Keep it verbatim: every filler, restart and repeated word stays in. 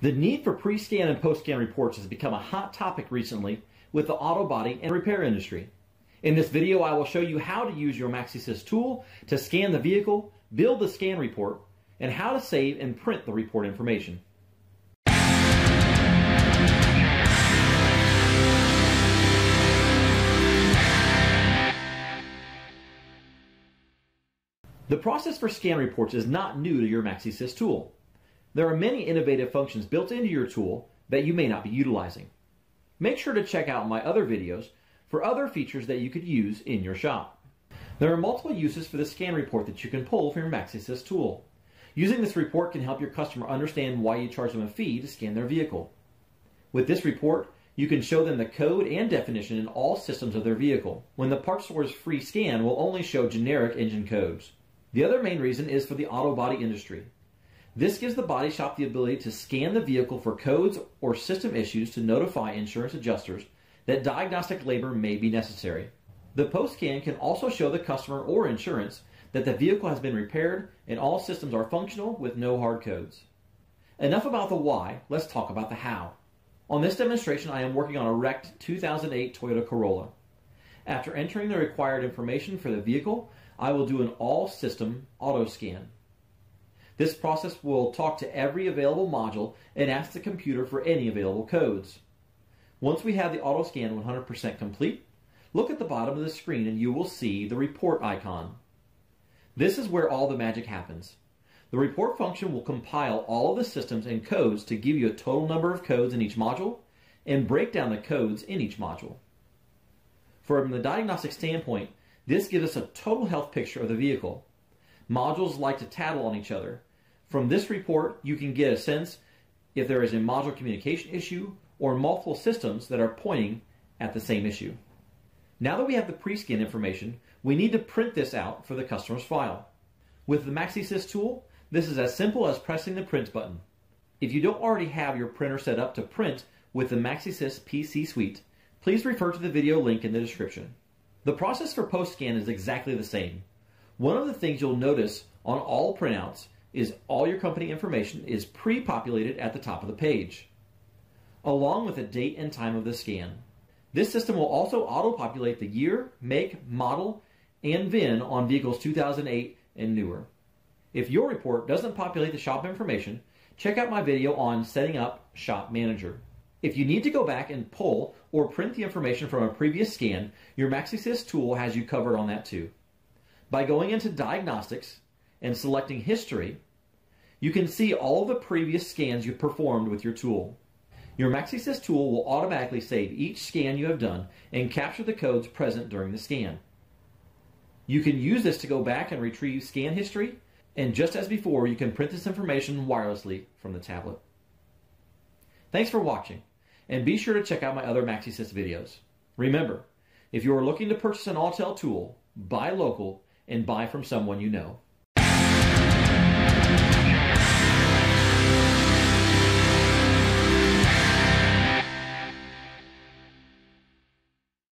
The need for pre-scan and post-scan reports has become a hot topic recently with the auto body and repair industry. In this video, I will show you how to use your MaxiSys tool to scan the vehicle, build the scan report, and how to save and print the report information. The process for scan reports is not new to your MaxiSys tool. There are many innovative functions built into your tool that you may not be utilizing. Make sure to check out my other videos for other features that you could use in your shop. There are multiple uses for the scan report that you can pull from your MaxiSys tool. Using this report can help your customer understand why you charge them a fee to scan their vehicle. With this report, you can show them the code and definition in all systems of their vehicle, when the parts store's free scan will only show generic engine codes. The other main reason is for the auto body industry. This gives the body shop the ability to scan the vehicle for codes or system issues to notify insurance adjusters that diagnostic labor may be necessary. The post-scan can also show the customer or insurance that the vehicle has been repaired and all systems are functional with no hard codes. Enough about the why, let's talk about the how. On this demonstration, I am working on a wrecked two thousand eight Toyota Corolla. After entering the required information for the vehicle, I will do an all-system auto scan. This process will talk to every available module and ask the computer for any available codes. Once we have the auto scan one hundred percent complete, look at the bottom of the screen and you will see the report icon. This is where all the magic happens. The report function will compile all of the systems and codes to give you a total number of codes in each module and break down the codes in each module. From the diagnostic standpoint, this gives us a total health picture of the vehicle. Modules like to tattle on each other. From this report, you can get a sense if there is a module communication issue or multiple systems that are pointing at the same issue. Now that we have the pre-scan information, we need to print this out for the customer's file. With the MaxiSys tool, this is as simple as pressing the print button. If you don't already have your printer set up to print with the MaxiSys P C Suite, please refer to the video link in the description. The process for post-scan is exactly the same. One of the things you'll notice on all printouts is all your company information is pre-populated at the top of the page, along with the date and time of the scan. This system will also auto-populate the year, make, model, and V I N on vehicles two thousand eight and newer. If your report doesn't populate the shop information, check out my video on setting up Shop Manager. If you need to go back and pull or print the information from a previous scan, your MaxiSys tool has you covered on that too. By going into Diagnostics and selecting History, you can see all the previous scans you performed with your tool. Your MaxiSys tool will automatically save each scan you have done and capture the codes present during the scan. You can use this to go back and retrieve scan history, and just as before, you can print this information wirelessly from the tablet. Thanks for watching, and be sure to check out my other MaxiSys videos. Remember, if you are looking to purchase an Autel tool, buy local and buy from someone you know.